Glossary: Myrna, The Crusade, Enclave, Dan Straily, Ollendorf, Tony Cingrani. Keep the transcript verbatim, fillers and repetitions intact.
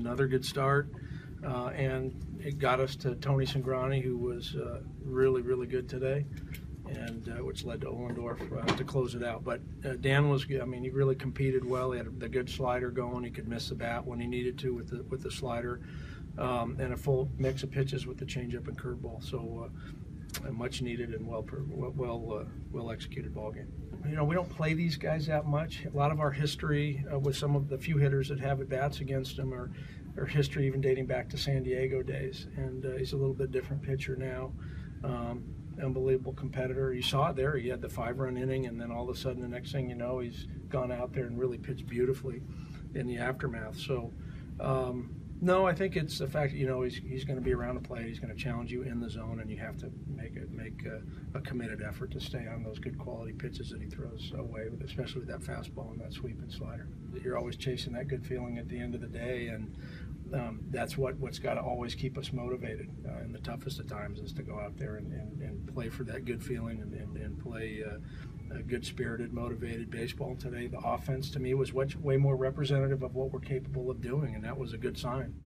another good start, uh, and it got us to Tony Cingrani, who was uh, really, really good today, and uh, which led to Ollendorf uh, to close it out. But uh, Dan was, I mean, he really competed well. He had the good slider going. He could miss the bat when he needed to with the, with the slider, um, and a full mix of pitches with the changeup and curveball. So uh, a much needed and well, well, uh, well executed ball game. You know, we don't play these guys that much. A lot of our history uh, with some of the few hitters that have at-bats against them are, are history even dating back to San Diego days. And uh, he's a little bit different pitcher now. Um, unbelievable competitor. You saw it there. He had the five-run inning, and then all of a sudden the next thing you know, he's gone out there and really pitched beautifully in the aftermath. So, um, no, I think it's the fact that, you know, he's, he's going to be around to play. He's going to challenge you in the zone, and you have to make a, make a, a committed effort to stay on those good quality pitches that he throws away, especially with that fastball and that sweep and slider. You're always chasing that good feeling at the end of the day, and um, that's what, what's got to always keep us motivated uh, in the toughest of times, is to go out there and, and, and play for that good feeling and, and, and play uh, a good-spirited, motivated baseball today. The offense, to me, was way more representative of what we're capable of doing, and that was a good sign.